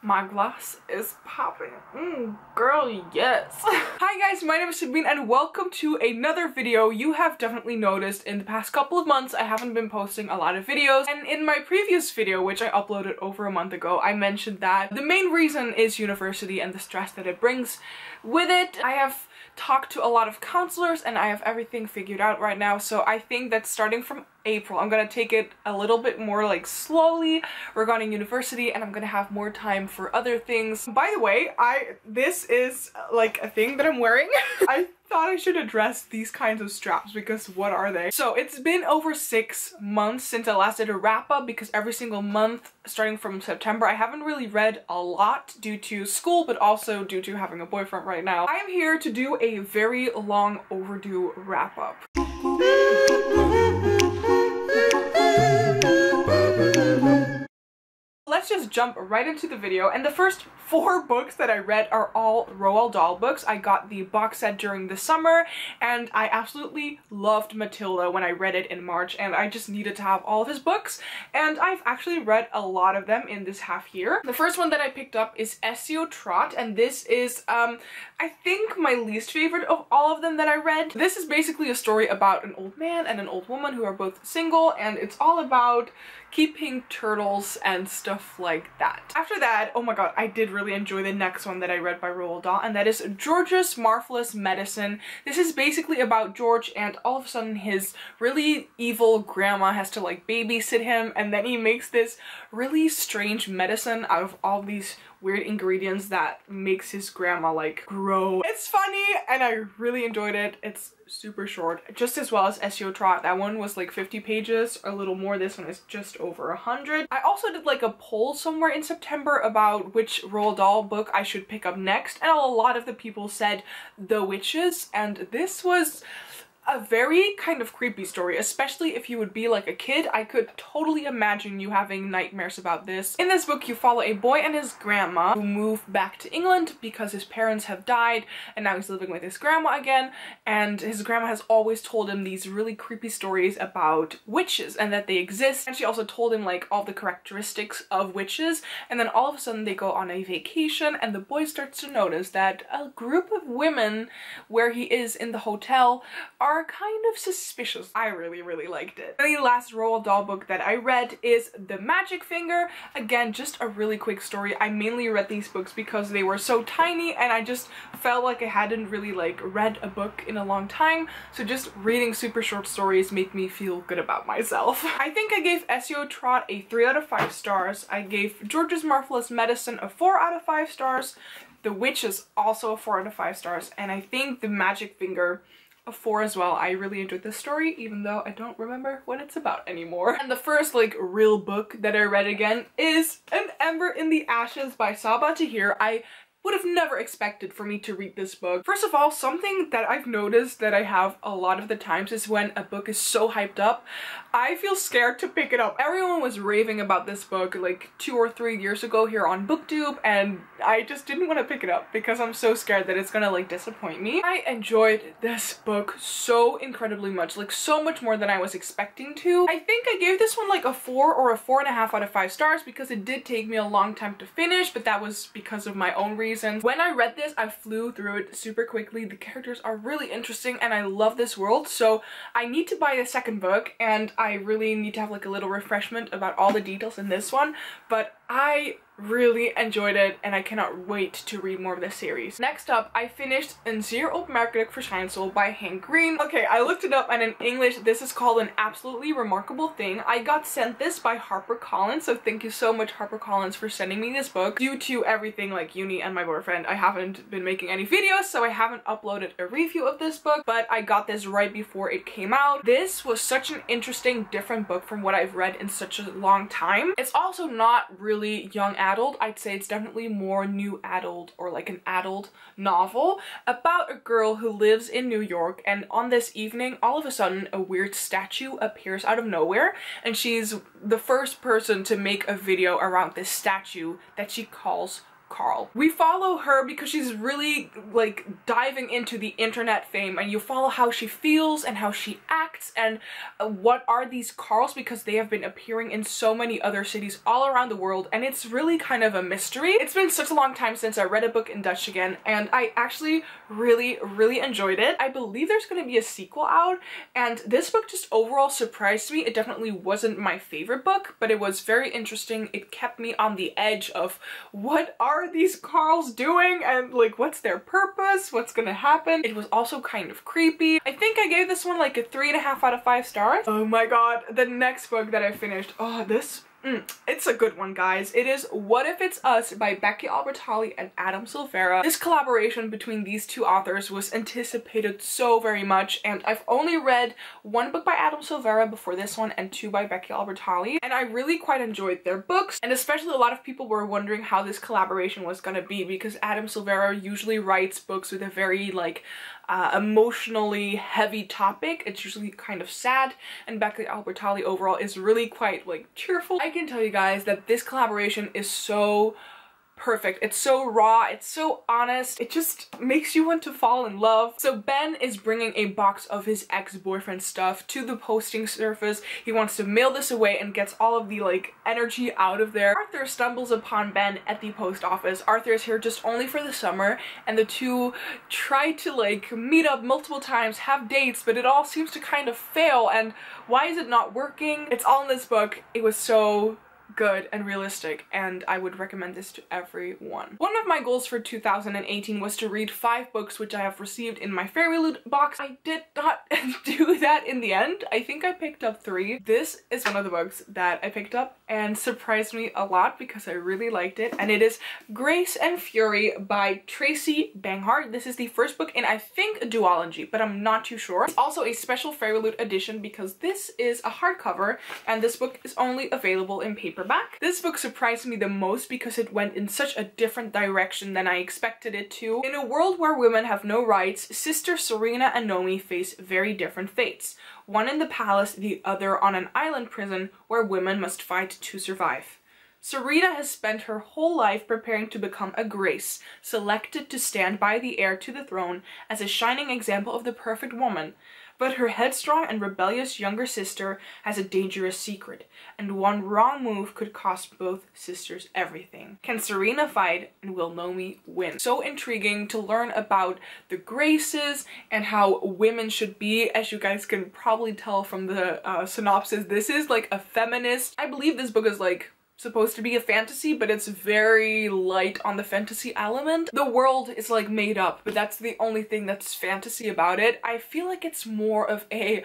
My glass is popping. Girl, yes. Hi guys, my name is Sabine and welcome to another video. You have definitely noticed in the past couple of months I haven't been posting a lot of videos, and in my previous video, which I uploaded over a month ago, I mentioned that the main reason is university and the stress that it brings with it. I have talked to a lot of counselors and I have everything figured out right now, so I think that starting from April I'm gonna take it a little bit more like slowly regarding university, and I'm gonna have more time for other things. By the way, this is like a thing that I'm wearing. I thought I should address these kinds of straps because what are they? So it's been over 6 months since I last did a wrap up, because every single month starting from September I haven't really read a lot due to school but also due to having a boyfriend right now. I am here to do a very long overdue wrap up. Let's just jump right into the video, and the first 4 books that I read are all Roald Dahl books. I got the box set during the summer and I absolutely loved Matilda when I read it in March, and I just needed to have all of his books, and I've actually read a lot of them in this half year. The first one that I picked up is Esio Trot, and this is I think my least favorite of all of them that I read. This is basically a story about an old man and an old woman who are both single, and it's all about keeping turtles and stuff like that. After that, oh my god, I did really enjoy the next one that I read by Roald Dahl, and that is George's Marvelous Medicine. This is basically about George, and all of a sudden his really evil grandma has to like babysit him, and then he makes this really strange medicine out of all these weird ingredients that makes his grandma like grow. It's funny and I really enjoyed it. It's super short, just as well as Esio Trot. That one was like 50 pages, a little more. This one is just over 100. I also did like a poll somewhere in September about which Roald Dahl book I should pick up next, and a lot of the people said The Witches, and this was a very kind of creepy story, especially if you would be like a kid. I could totally imagine you having nightmares about this. In this book you follow a boy and his grandma who move back to England because his parents have died, and now he's living with his grandma again, and his grandma has always told him these really creepy stories about witches and that they exist, and she also told him like all the characteristics of witches. And then all of a sudden they go on a vacation and the boy starts to notice that a group of women where he is in the hotel are kind of suspicious. I really liked it. The last Roald Dahl book that I read is The Magic Finger. Again, just a really quick story. I mainly read these books because they were so tiny and I just felt like I hadn't really like read a book in a long time, so just reading super short stories made me feel good about myself. I think I gave Esio Trot a 3 out of 5 stars. I gave George's Marvelous Medicine a 4 out of 5 stars. The Witch is also a 4 out of 5 stars, and I think The Magic Finger 4 as well. I really enjoyed this story, even though I don't remember what it's about anymore. And the first like real book that I read again is An Ember in the Ashes by Sabaa Tahir. I would have never expected for me to read this book. First of all, something that I've noticed that I have a lot of the times is when a book is so hyped up, I feel scared to pick it up. Everyone was raving about this book like 2 or 3 years ago here on BookTube, and I just didn't want to pick it up because I'm so scared that it's gonna like disappoint me. I enjoyed this book so incredibly much, like so much more than I was expecting to. I think I gave this one like a 4 or a 4.5 out of 5 stars because it did take me a long time to finish, but that was because of my own reasons. When I read this, I flew through it super quickly. The characters are really interesting and I love this world, so I need to buy the second book, and I really need to have like a little refreshment about all the details in this one, but I really enjoyed it and I cannot wait to read more of this series. Next up, I finished Een Zeer Opmerkelijk Verschijnsel by Hank Green. Okay, I looked it up and in English this is called An Absolutely Remarkable Thing. I got sent this by HarperCollins, so thank you so much HarperCollins for sending me this book. Due to everything like uni and my boyfriend, I haven't been making any videos, so I haven't uploaded a review of this book, but I got this right before it came out. This was such an interesting different book from what I've read in such a long time. It's also not really young adult. I'd say it's definitely more new adult or like an adult novel about a girl who lives in New York, and on this evening all of a sudden a weird statue appears out of nowhere, and she's the first person to make a video around this statue that she calls Carl. We follow her because she's really like diving into the internet fame, and you follow how she feels and how she acts and what are these Carls, because they have been appearing in so many other cities all around the world, and it's really kind of a mystery. It's been such a long time since I read a book in Dutch again, and I actually really enjoyed it. I believe there's going to be a sequel out, and this book just overall surprised me. It definitely wasn't my favorite book, but it was very interesting. It kept me on the edge of what are these Carls doing and like what's their purpose, what's gonna happen. It was also kind of creepy. I think I gave this one like a 3.5 out of 5 stars. Oh my god, the next book that I finished, oh this, it's a good one, guys. It is What If It's Us by Becky Albertalli and Adam Silvera. This collaboration between these two authors was anticipated so very much, and I've only read one book by Adam Silvera before this one and two by Becky Albertalli, and I really quite enjoyed their books. And especially a lot of people were wondering how this collaboration was gonna be, because Adam Silvera usually writes books with a very like emotionally heavy topic. It's usually kind of sad, and Becky Albertalli overall is really quite like cheerful. I can tell you guys that this collaboration is so perfect. It's so raw, it's so honest, it just makes you want to fall in love. So Ben is bringing a box of his ex-boyfriend's stuff to the posting service. He wants to mail this away and gets all of the like energy out of there. Arthur stumbles upon Ben at the post office. Arthur is here just only for the summer, and the two try to like meet up multiple times, have dates, but it all seems to kind of fail, and why is it not working? It's all in this book. It was so good and realistic, and I would recommend this to everyone. One of my goals for 2018 was to read 5 books which I have received in my Fairyloot box. I did not do that in the end. I think I picked up 3. This is one of the books that I picked up and surprised me a lot because I really liked it, and it is Grace and Fury by Tracy Banghart. This is the first book in, I think, a duology, but I'm not too sure. It's also a special Fairyloot edition because this is a hardcover, and this book is only available in paper. This book surprised me the most because it went in such a different direction than I expected it to. In a world where women have no rights, sister Serena and Nomi face very different fates. One in the palace, the other on an island prison where women must fight to survive. Serena has spent her whole life preparing to become a Grace, selected to stand by the heir to the throne as a shining example of the perfect woman. But her headstrong and rebellious younger sister has a dangerous secret, and one wrong move could cost both sisters everything. Can Serena fight, and will Nomi win? So intriguing to learn about the Graces and how women should be. As you guys can probably tell from the synopsis, this is like a feminist. I believe this book is like supposed to be a fantasy, but it's very light on the fantasy element. The world is like made up, but that's the only thing that's fantasy about it. I feel like it's more of a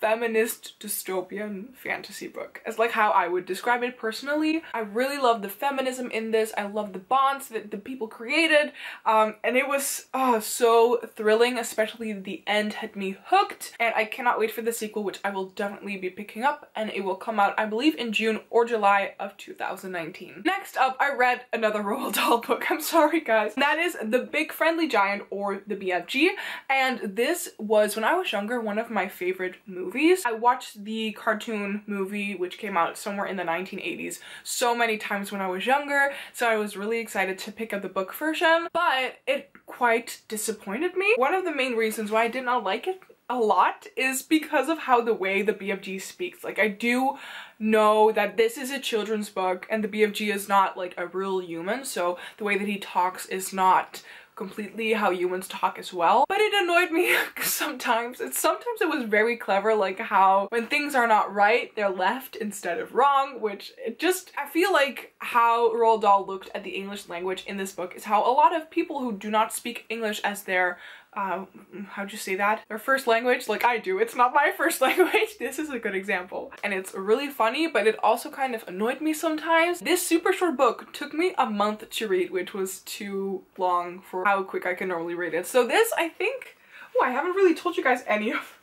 feminist dystopian fantasy book. It's like how I would describe it personally. I really love the feminism in this. I love the bonds that the people created, and it was so thrilling, especially the end had me hooked, and I cannot wait for the sequel, which I will definitely be picking up, and it will come out, I believe, in June or July of 2019. Next up, I read another Roald Dahl book. I'm sorry, guys. That is The Big Friendly Giant, or the BFG, and this was, when I was younger, one of my favorite movies. I watched the cartoon movie, which came out somewhere in the 1980s, so many times when I was younger, so I was really excited to pick up the book version, but it quite disappointed me. One of the main reasons why I did not like it a lot is because of how the way the BFG speaks. Like, I do know that this is a children's book and the BFG is not like a real human, so the way that he talks is not completely how humans talk as well, but it annoyed me sometimes. Sometimes it was very clever, like how when things are not right, they're left instead of wrong, which it just, I feel like how Roald Dahl looked at the English language in this book is how a lot of people who do not speak English as their how'd you say that? Their first language, like I do. It's not my first language. This is a good example. And it's really funny, but it also kind of annoyed me sometimes. This super short book took me a month to read, which was too long for how quick I can normally read it. So this, I think, I haven't really told you guys any of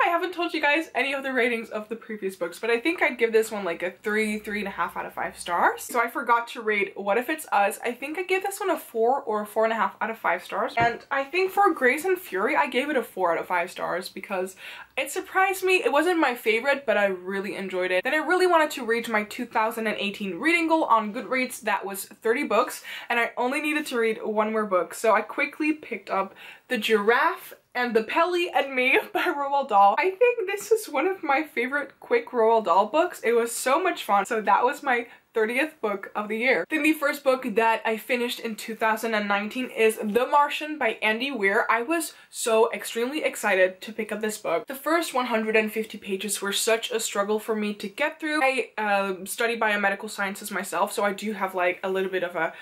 I haven't told you guys any of the ratings of the previous books, but I think I'd give this one like a 3.5 out of 5 stars. So I forgot to rate What If It's Us. I think I gave this one a 4 or 4.5 out of 5 stars. And I think for Grace and Fury, I gave it a 4 out of 5 stars because it surprised me. It wasn't my favorite, but I really enjoyed it. Then I really wanted to reach my 2018 reading goal on Goodreads. That was 30 books, and I only needed to read one more book. So I quickly picked up The Giraffe and The Pelly and Me by Roald Dahl. I think this is one of my favorite quick Roald Dahl books. It was so much fun. So that was my 30th book of the year. Then the first book that I finished in 2019 is The Martian by Andy Weir. I was so extremely excited to pick up this book. The first 150 pages were such a struggle for me to get through. I study biomedical sciences myself, so I do have like a little bit of a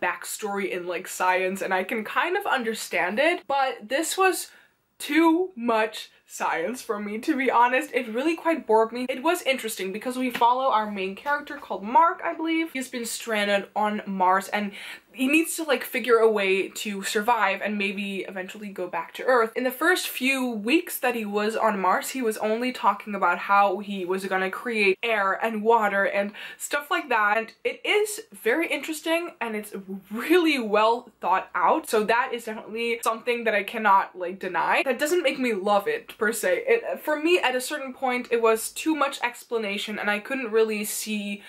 backstory in like science, and I can kind of understand it, but this was too much science for me, to be honest. It really quite bored me. It was interesting because we follow our main character called Mark, I believe. He's been stranded on Mars and he needs to like figure a way to survive and maybe eventually go back to Earth. In the first few weeks that he was on Mars, he was only talking about how he was gonna create air and water and stuff like that. And it is very interesting and it's really well thought out. So that is definitely something that I cannot like deny. That doesn't make me love it per se. For me, at a certain point, it was too much explanation and I couldn't really see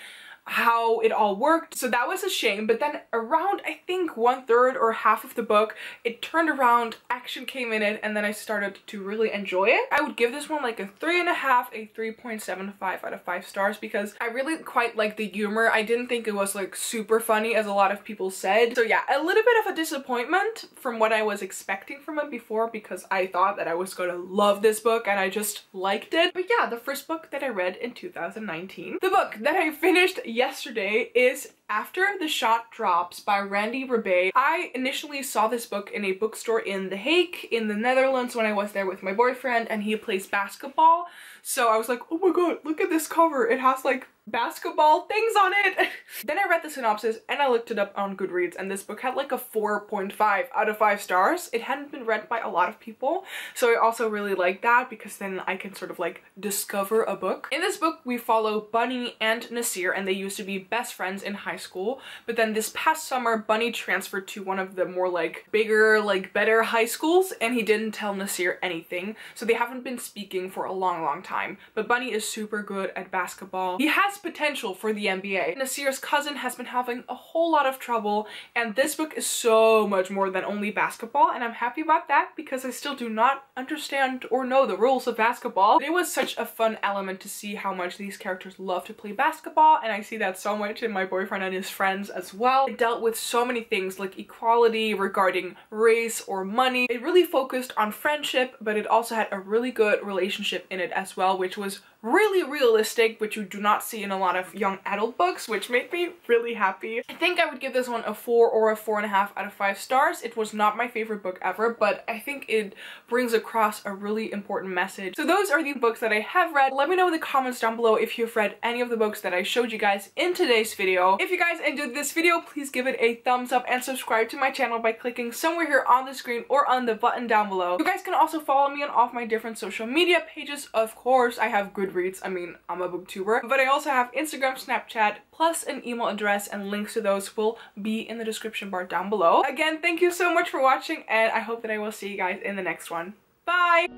how it all worked, so that was a shame. But then around, I think, 1/3 or half of the book, it turned around, action came in it, and then I started to really enjoy it. I would give this one like a 3.5, a 3.75 out of 5 stars because I really quite like the humor. I didn't think it was like super funny as a lot of people said. So yeah, a little bit of a disappointment from what I was expecting from it before because I thought that I was gonna love this book and I just liked it. But yeah, the first book that I read in 2019. The book that I finished yesterday is After the Shot Drops by Randy Rebay. I initially saw this book in a bookstore in The Hague in the Netherlands when I was there with my boyfriend, and he plays basketball. So I was like, oh my god, look at this cover. It has like basketball things on it. Then I read the synopsis and I looked it up on Goodreads, and this book had like a 4.5 out of 5 stars. It hadn't been read by a lot of people, so I also really like that because then I can sort of like discover a book. In this book, we follow Bunny and Nasir, and they used to be best friends in high school, but then this past summer Bunny transferred to one of the more like bigger, like better high schools, and he didn't tell Nasir anything, so they haven't been speaking for a long time. But Bunny is super good at basketball. He has potential for the NBA. Nasir's cousin has been having a whole lot of trouble, and this book is so much more than only basketball, and I'm happy about that because I still do not understand or know the rules of basketball. It was such a fun element to see how much these characters love to play basketball, and I see that so much in my boyfriend and his friends as well. It dealt with so many things like equality regarding race or money. It really focused on friendship, but it also had a really good relationship in it as well, which was really realistic, which you do not see in a lot of young adult books, which made me really happy. I think I would give this one a 4 or a 4.5 out of 5 stars. It was not my favorite book ever, but I think it brings across a really important message. So those are the books that I have read. Let me know in the comments down below if you've read any of the books that I showed you guys in today's video. If you guys enjoyed this video, please give it a thumbs up and subscribe to my channel by clicking somewhere here on the screen or on the button down below. You guys can also follow me on all of my different social media pages. Of course, I have good Reads. I mean, I'm a booktuber, but I also have Instagram, Snapchat, plus an email address, and links to those will be in the description bar down below. Again, thank you so much for watching, and I hope that I will see you guys in the next one. Bye!